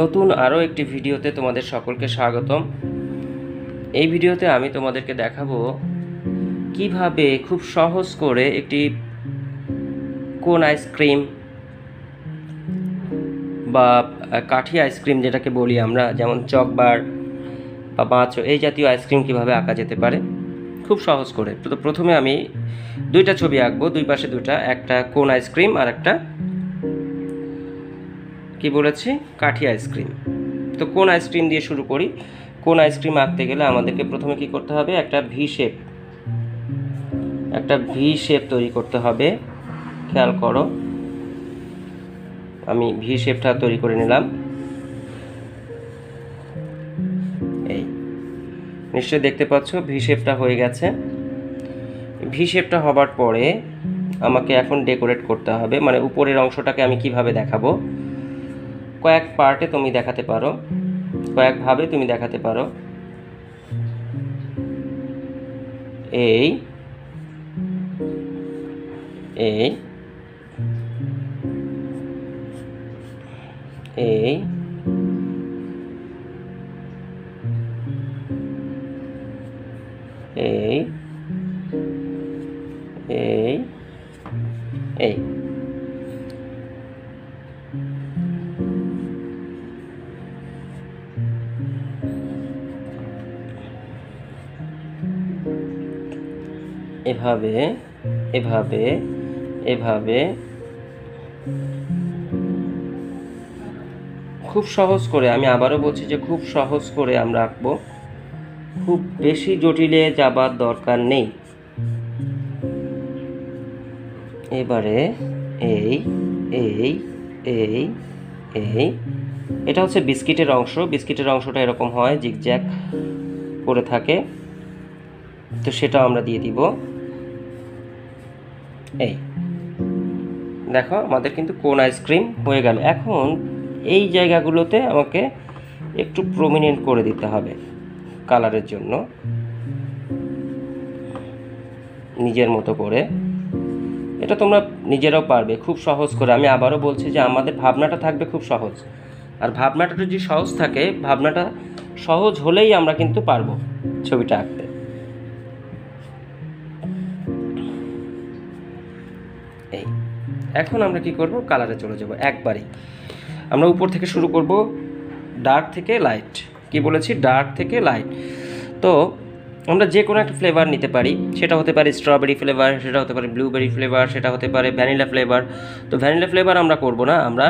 নতুন আরও একটি ভিডিওতে তোমাদের সকলকে স্বাগতম। এই ভিডিওতে আমি তোমাদেরকে দেখাবো কিভাবে খুব সহজ করে একটি কোন আইসক্রিম বা কাঠি আইসক্রিম যেটাকে বলি আমরা, যেমন চকবার বা বাঁচো, এই জাতীয় আইসক্রিম কিভাবে আঁকা যেতে পারে খুব সহজ করে। তো প্রথমে আমি দুইটা ছবি আঁকবো, দুই পাশে দুটা, একটা কোন আইসক্রিম আর একটা কি বলেছি কাঠি আইসক্রিম। তো কোন আইসক্রিম দিয়ে শুরু করি। কোন আইসক্রিম আঁকতে গেলে আমাদেরকে প্রথমে কি করতে হবে, একটা ভি শেপ তৈরি করতে হবে। খেয়াল করো, আমি ভি শেপটা তৈরি করে নিলাম। এই নিশ্চয়ই দেখতে পাচ্ছ ভি শেপটা হয়ে গেছে। ভি শেপটা হবার পরে আমাকে এখন ডেকোরেট করতে হবে, মানে উপরের অংশটাকে আমি কিভাবে দেখাবো। কয়েক পার্টে তুমি দেখাতে পারো, কয়েকভাবে তুমি দেখাতে পারো। এই এই এই এই এই এই এভাবে এভাবে এভাবে খুব সহজ করে। আমি আবারও বলছি যে খুব সহজ করে আমরা আঁকবো, খুব বেশি জটিলে যাবার দরকার নেই। এবারে এই এই এই এই এটা হচ্ছে বিস্কিটের অংশ। বিস্কিটের অংশটা এরকম হয়, জিগজ্যাগ করে থাকে, তো সেটাও আমরা দিয়ে দিব। এই দেখো আমাদের কিন্তু কোন আইসক্রিম হয়ে গেল। এখন এই জায়গাগুলোতে আমাকে একটু প্রমিনেন্ট করে দিতে হবে কালারের জন্য, নিজের মতো করে। এটা তোমরা নিজেরাও পারবে খুব সহজ করে। আমি আবারও বলছি যে আমাদের ভাবনাটা থাকবে খুব সহজ, আর ভাবনাটা যদি সহজ থাকে, ভাবনাটা সহজ হলেই আমরা কিন্তু পারবো ছবিটা আঁকতে। এই এখন আমরা কি করব, কালারে চলে যাব। একবারই আমরা উপর থেকে শুরু করব, ডার্ক থেকে লাইট। কি বলেছি, ডার্ক থেকে লাইট। তো আমরা যে কোনো একটা ফ্লেভার নিতে পারি, সেটা হতে পারে স্ট্রবেরি ফ্লেভার, সেটা হতে পারে ব্লুবেরি ফ্লেভার, সেটা হতে পারে ভ্যানিলা ফ্লেভার। তো ভ্যানিলা ফ্লেভার আমরা করব না, আমরা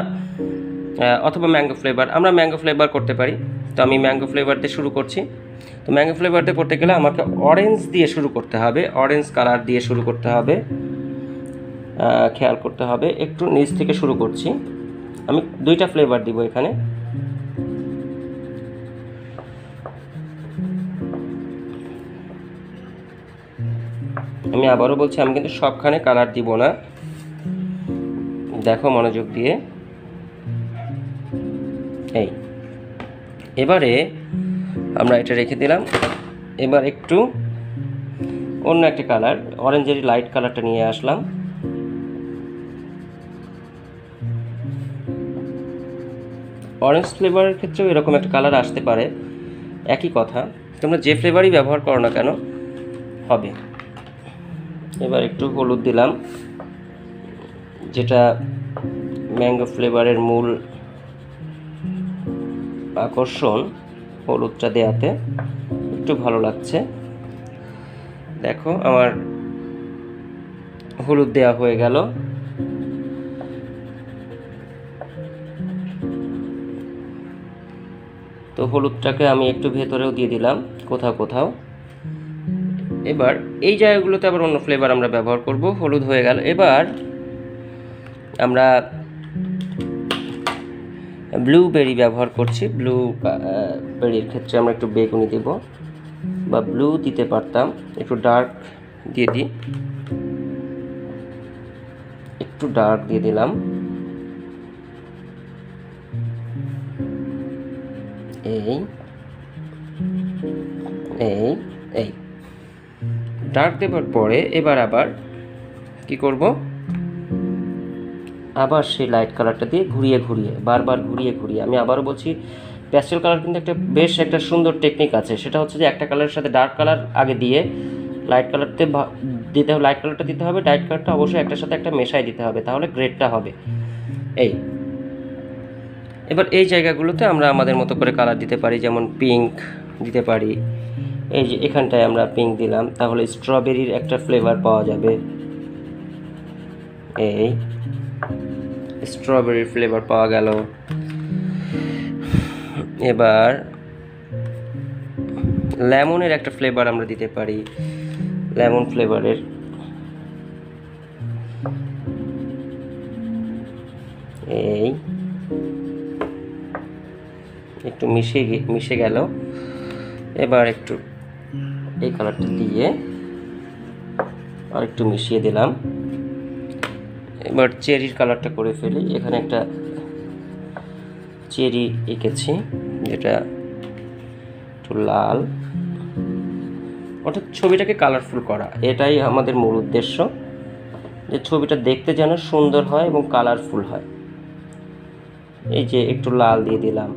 অথবা ম্যাঙ্গো ফ্লেভার, আমরা ম্যাঙ্গো ফ্লেভার করতে পারি। তো আমি ম্যাঙ্গো ফ্লেভার দিয়ে শুরু করছি। তো ম্যাঙ্গো ফ্লেভার দিয়ে করতে গেলে আমাকে অরেঞ্জ দিয়ে শুরু করতে হবে, অরেঞ্জ কালার দিয়ে শুরু করতে হবে। খেয়াল করতে হবে, একটু নিচ থেকে শুরু করছি। আমি দুইটা ফ্লেভার দিব এখানে। আমি আবারও বলছি, আমি কিন্তু সবখানে কালার দিব না, দেখো মনোযোগ দিয়ে। এই এবারে আমরা এটা রেখে দিলাম। এবার একটু অন্য একটা কালার, অরেঞ্জের লাইট কালারটা নিয়ে আসলাম। অরেঞ্জ ফ্লেভারের ক্ষেত্রেও এরকম একটা কালার আসতে পারে, একই কথা, তোমরা যে ফ্লেভারই ব্যবহার করো না কেন হবে। এবার একটু হলুদ দিলাম, যেটা ম্যাঙ্গো ফ্লেভারের মূল আকর্ষণ। হলুদটা দেওয়াতে একটু ভালো লাগছে। দেখো আমার হলুদ দেওয়া হয়ে গেল। তো হলুদটাকে আমি একটু ভেতরেও দিয়ে দিলাম কোথাও কোথাও। এবার এই জায়গাগুলোতে আবার অন্য ফ্লেভার আমরা ব্যবহার করব। হলুদ হয়ে গেল। এবার আমরা ব্লুবেরি ব্যবহার করছি। ব্লুবেরির ক্ষেত্রে আমরা একটু বেগুনি দেব, বা ব্লু দিতে পারতাম, একটু ডার্ক দিয়ে দিই, একটু ডার্ক দিয়ে দিলাম। এই এই এই ডার্ক দেওয়ার পরে এবার আবার কি করব, আবার সেই লাইট কালারটা দিয়ে ঘুরিয়ে ঘুরিয়ে বারবার ঘুরিয়ে ঘুরিয়ে, আমি আবারও বলছি প্যাস্টেল কালার কিন্তু একটা বেশ একটা সুন্দর টেকনিক আছে, সেটা হচ্ছে যে একটা কালারের সাথে ডার্ক কালার আগে দিয়ে লাইট কালারতে দিতে হবে, লাইট কালারটা দিতে হবে, লাইট কালারটা অবশ্যই একটার সাথে একটা মেশাই দিতে হবে, তাহলে গ্রেডটা হবে এই। এবার এই জায়গাগুলোতে আমরা আমাদের মতো করে কালার দিতে পারি, যেমন পিঙ্ক দিতে পারি, এই যে এখানটায় আমরা পিঙ্ক দিলাম, তাহলে স্ট্রবেরির একটা ফ্লেভার পাওয়া যাবে, এই স্ট্রবেরির ফ্লেভার পাওয়া গেল। এবার লেমনের একটা ফ্লেভার আমরা দিতে পারি, লেমন ফ্লেভারের, এই একটু মিশে গেল। এবার একটু এই কালারটা দিয়ে আর একটু মিশিয়ে দিলাম। এবার চেরির কালারটা করে ফেলি, এখানে একটা চেরি এঁকেছি যেটা একটু লাল, অর্থাৎ ছবিটাকে কালারফুল করা, এটাই আমাদের মূল উদ্দেশ্য, যে ছবিটা দেখতে যেন সুন্দর হয় এবং কালারফুল হয়। এই যে একটু লাল দিয়ে দিলাম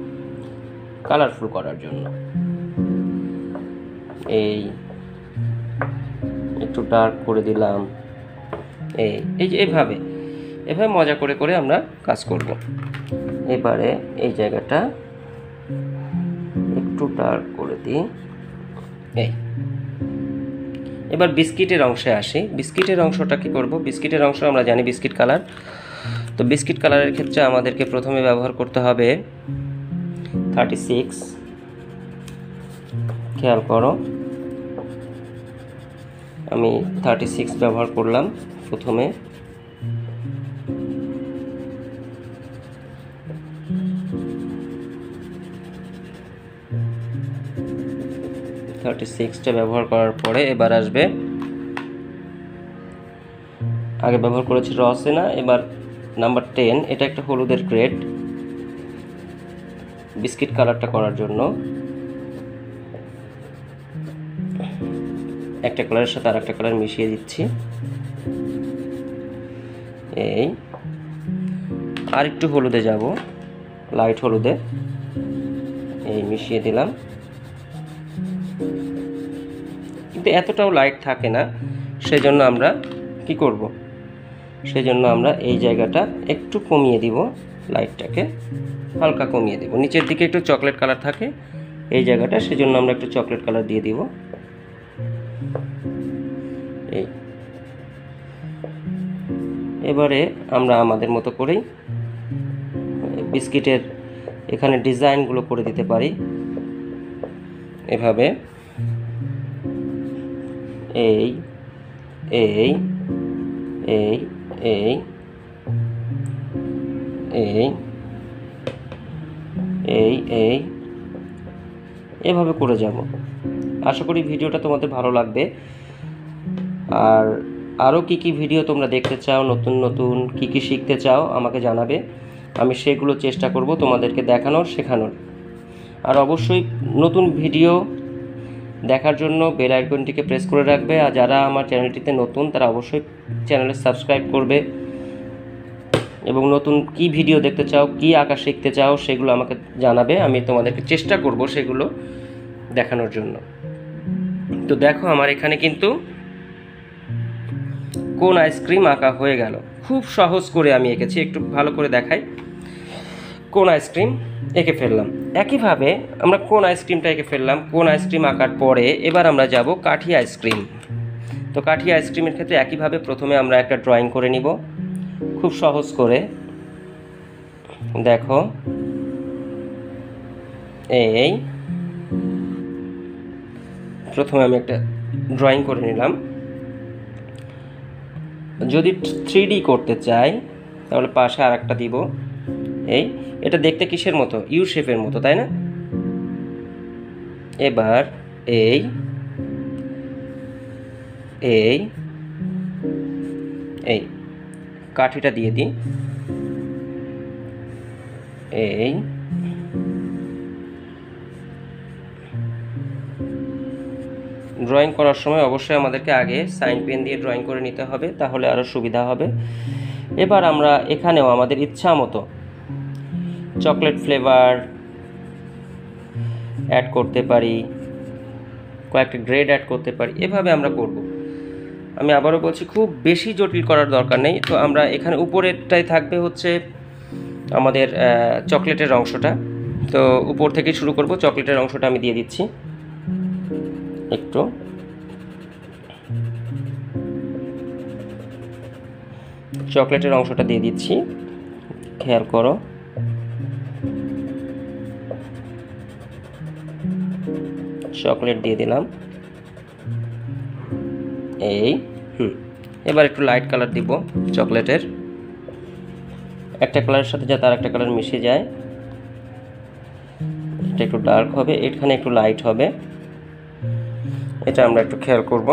কালারফুল করার জন্য, এই একটু ডার্ক করে দিলাম, এই যে এভাবে মজা করে করে আমরা কাজ করব। এবারে এই জায়গাটা একটু ডার্ক করে দিই, এই। এবার বিস্কিটের অংশে আসি, বিস্কিটের অংশটা কি করব, বিস্কিটের অংশ আমরা জানি বিস্কিট কালার, তো বিস্কিট কালারের ক্ষেত্রে আমাদেরকে প্রথমে ব্যবহার করতে হবে 36, খেয়াল করো আমি 36 ব্যবহার করলাম প্রথমে। ব্যবহার করার পরে এবার আসবে, আগে ব্যবহার করেছি রসেনা, এবার নাম্বার 10, এটা একটা হলুদের গ্রেড বিস্কিট কালারটা করার জন্য, একটা কালারের সাথে আর একটা কালার মিশিয়ে দিচ্ছি, এই আর একটু হলুদে যাব, লাইট হলুদে, এই মিশিয়ে দিলাম, কিন্তু এতটাও লাইট থাকে না, সেজন্য আমরা কি করব, সেজন্য আমরা এই জায়গাটা একটু কমিয়ে দিব, লাইটটাকে হালকা কমিয়ে দেব, নিচের দিকে একটু চকলেট কালার থাকে এই জায়গাটা, সেজন্য আমরা একটু চকলেট কালার দিয়ে দিব, এই। এবারে আমরা আমাদের মতো করেই বিস্কিটের এখানে ডিজাইনগুলো করে দিতে পারি এভাবে, এই এই এই এই এই এই এই এভাবে করে যাব। আশা করি ভিডিওটা তোমাদের ভালো লাগবে। আর আরও কী কী ভিডিও তোমরা দেখতে চাও, নতুন নতুন কী কী শিখতে চাও আমাকে জানাবে, আমি সেগুলো চেষ্টা করব তোমাদেরকে দেখানোর, শেখানোর। আর অবশ্যই নতুন ভিডিও দেখার জন্য বেল আইকনটিকে প্রেস করে রাখবে, আর যারা আমার চ্যানেলটিতে নতুন তারা অবশ্যই চ্যানেলে সাবস্ক্রাইব করবে, এবং নতুন কি ভিডিও দেখতে চাও, কি আঁকা শিখতে চাও সেগুলো আমাকে জানাবে, আমি তোমাদেরকে চেষ্টা করব সেগুলো দেখানোর জন্য। তো দেখো আমার এখানে কিন্তু কোন আইসক্রিম আঁকা হয়ে গেল, খুব সহজ করে আমি এঁকেছি, একটু ভালো করে দেখাই, কোন আইসক্রিম এঁকে ফেললাম। একইভাবে আমরা কোন আইসক্রিমটা এঁকে ফেললাম, কোন আইসক্রিম আঁকার পরে এবার আমরা যাব কাঠি আইসক্রিম। তো কাঠি আইসক্রিমের ক্ষেত্রে একইভাবে প্রথমে আমরা একটা ড্রয়িং করে নিব, খুব সহজ করে, দেখো এই প্রথমে আমি একটা ড্রয়িং করে নিলাম। যদি 3D করতে চাই তাহলে পাশে আর একটা দিব, এই এটা দেখতে কিসের মতো, ইউ শেপের মতো, তাই না? এবার এই এই এই কাঠিটা দিয়ে দিই, এই ড্রয়িং করার সময় অবশ্যই আমাদেরকে আগে সাইন পেন দিয়ে ড্রয়িং করে নিতে হবে, তাহলে আরও সুবিধা হবে। এবার আমরা এখানেও আমাদের ইচ্ছা মতো চকলেট ফ্লেভার অ্যাড করতে পারি, কয়েকটা গ্রেড অ্যাড করতে পারি, এভাবে আমরা করব। আমি আবারও বলছি, খুব বেশি জটিল করার দরকার নেই। তো আমরা এখানে উপরেরটাই থাকবে হচ্ছে আমাদের চকলেটের অংশটা, তো উপর থেকে শুরু করব। চকলেটের অংশটা আমি দিয়ে দিচ্ছি একটু, চকলেটের অংশটা দিয়ে দিচ্ছি, খেয়াল করো। চকলেট দিয়ে দিলাম এই। এবার একটু লাইট কালার দিব চকলেটের, একটা কালারের সাথে যাতে আর একটা কালার মিশে যায়। এটা একটু ডার্ক হবে, এখানে একটু লাইট হবে, এটা আমরা একটু খেয়াল করব।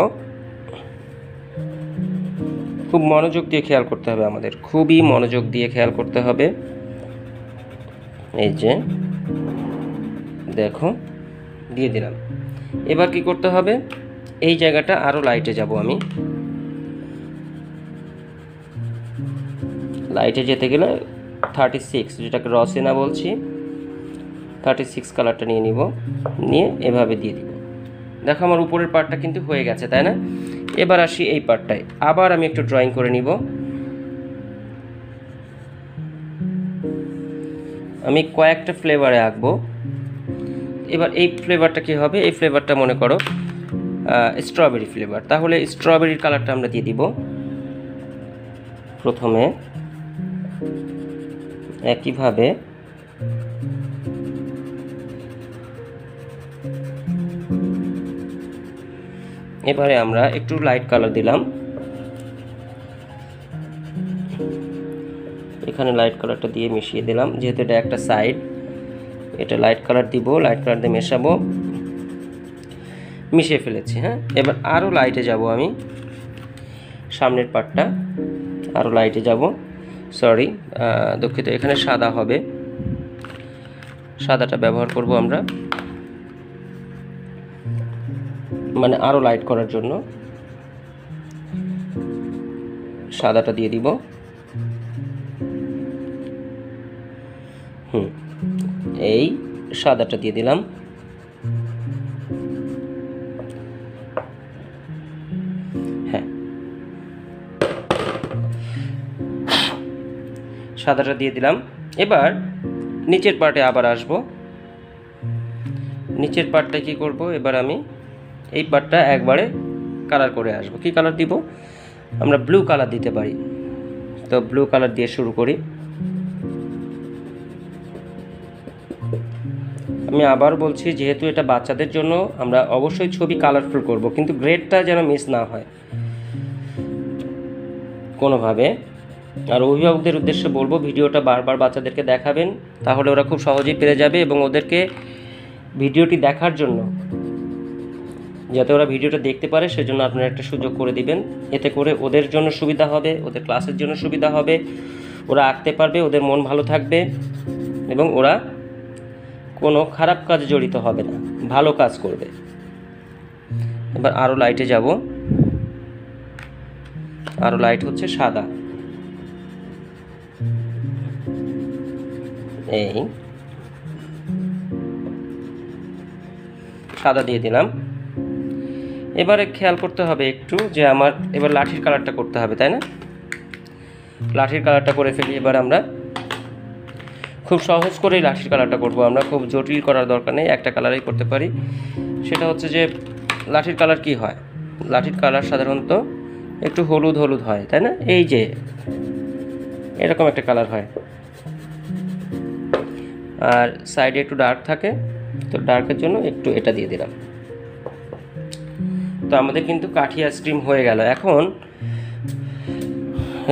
খুব মনোযোগ দিয়ে খেয়াল করতে হবে আমাদের, খুবই মনোযোগ দিয়ে খেয়াল করতে হবে। এই যে দেখো দিয়ে দিলাম। এবার কি করতে হবে, এই জায়গাটা আরো লাইটে যাব। আমি লাইটে যেতে গেলে 36, যেটাকে রসেনা বলছি, 36 কালারটা নিয়ে নিব, নিয়ে এভাবে দিয়ে দিব। দেখো আমার উপরের পার্টটা কিন্তু হয়ে গেছে, তাই না? এবার আসি এই পার্টটায়, আবার আমি একটু ড্রয়িং করে নিব। আমি কয়েকটা ফ্লেভারে আঁকবো। এবার এই ফ্লেভারটা কি হবে, এই ফ্লেভারটা মনে করো স্ট্রবেরি ফ্লেভার, তাহলে স্ট্রবেরির কালারটা আমরা দিয়ে দিব প্রথমে। একইভাবে এবারে আমরা একটু লাইট কালার দিলাম, এখানে লাইট কালারটা দিয়ে মিশিয়ে দিলাম, যেহেতু এটা একটা সাইড, এটা লাইট কালার দিব, লাইট কালার দিয়ে মেশাবো, মিশিয়ে ফেলেছি। হ্যাঁ, এবার আরও লাইটে যাব আমি, সামনের পার্টটা আরও লাইটে যাব, সরি দুঃখিত, এখানে সাদা হবে, সাদাটা ব্যবহার করব আমরা, মানে আরও লাইট করার জন্য সাদাটা দিয়ে দিব। এই সাদাটা দিয়ে দিলাম। হ্যাঁ, সাদাটা দিয়ে দিলাম। এবার নিচের পার্টে আবার আসব। নিচের পার্টটা কি করব, এবার আমি এই পার্টটা একবারে কালার করে আসব। কি কালার দিব, আমরা ব্লু কালার দিতে পারি, তো ব্লু কালার দিয়ে শুরু করি। আমি আবার বলছি, যেহেতু এটা বাচ্চাদের জন্য, আমরা অবশ্যই ছবি কালারফুল করব, কিন্তু গ্রেডটা যেন মিস না হয় কোনোভাবে। আর অভিভাবকদের উদ্দেশ্যে বলবো, ভিডিওটা বারবার বাচ্চাদেরকে দেখাবেন, তাহলে ওরা খুব সহজেই পেরে যাবে, এবং ওদেরকে ভিডিওটি দেখার জন্য, যাতে ওরা ভিডিওটা দেখতে পারে সেজন্য আপনারা একটা সুযোগ করে দিবেন। এতে করে ওদের জন্য সুবিধা হবে, ওদের ক্লাসের জন্য সুবিধা হবে, ওরা আঁকতে পারবে, ওদের মন ভালো থাকবে, এবং ওরা কোনো খারাপ কাজে জড়িত হবে না, ভালো কাজ করবে। এবার আরও লাইটে যাব, আরও লাইট হচ্ছে সাদা, এই সাদা দিয়ে দিলাম। এবারে খেয়াল করতে হবে একটু, যে আমার এবার লাঠির কালারটা করতে হবে, তাই না? লাঠির কালারটা করে ফেলি। এবার আমরা খুব সহজ করেই লাঠির কালারটা করব, আমরা খুব জটিল করার দরকার নেই, একটা কালারেই করতে পারি। সেটা হচ্ছে যে লাঠির কালার কি হয়, লাঠির কালার সাধারণত একটু হলুদ হলুদ হয়, তাই না? এই যে এরকম একটা কালার হয়, আর সাইডে একটু ডার্ক থাকে, তো ডার্কের জন্য একটু এটা দিয়ে দিলাম। তো আমাদের কিন্তু কাঠি আইসক্রিম হয়ে গেল। এখন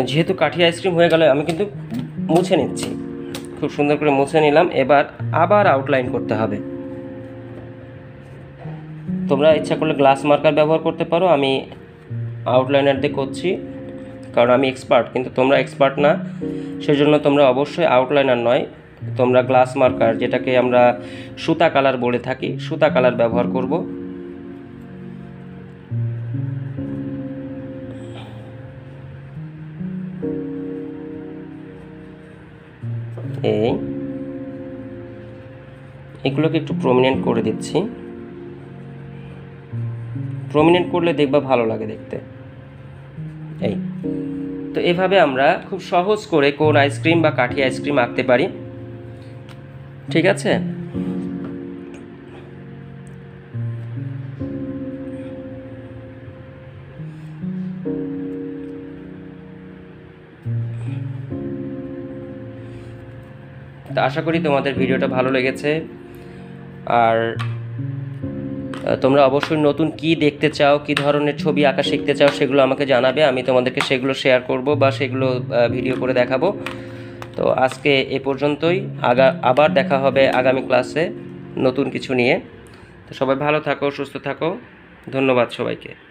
যেহেতু কাঠি আইসক্রিম হয়ে গেল, আমি কিন্তু মুছে নিচ্ছি, খুব সুন্দর করে মুছে নিলাম। এবার আবার আউটলাইন করতে হবে। তোমরা ইচ্ছা করলে গ্লাস মার্কার ব্যবহার করতে পারো, আমি আউটলাইনার দিয়ে করছি, কারণ আমি এক্সপার্ট, কিন্তু তোমরা এক্সপার্ট না, সেজন্য তোমরা অবশ্যই আউটলাইনার নয়, তোমরা গ্লাস মার্কার, যেটাকে আমরা সুতা কালার বলে থাকি, সুতা কালার ব্যবহার করব। এই এগুলোকে একটু প্রমিনেন্ট করে দিচ্ছি। প্রমিনেন্ট করলে দেখবা ভালো লাগে দেখতে। এই তো এভাবে আমরা খুব সহজ করে কোন আইসক্রিম বা কাঠি আইসক্রিম আঁকতে পারি। ঠিক আছে, তো আশা করি তোমাদের ভিডিওটা ভালো লেগেছে। আর তোমরা অবশ্যই নতুন কি দেখতে চাও, কি ধরনের ছবি আঁকা শিখতে চাও সেগুলো আমাকে জানাবে, আমি তোমাদেরকে সেগুলো শেয়ার করব বা সেগুলো ভিডিও করে দেখাবো। তো আজকে এ পর্যন্তই, আবার দেখা হবে আগামী ক্লাসে নতুন কিছু নিয়ে। তো সবাই ভালো থাকো, সুস্থ থাকো, ধন্যবাদ সবাইকে।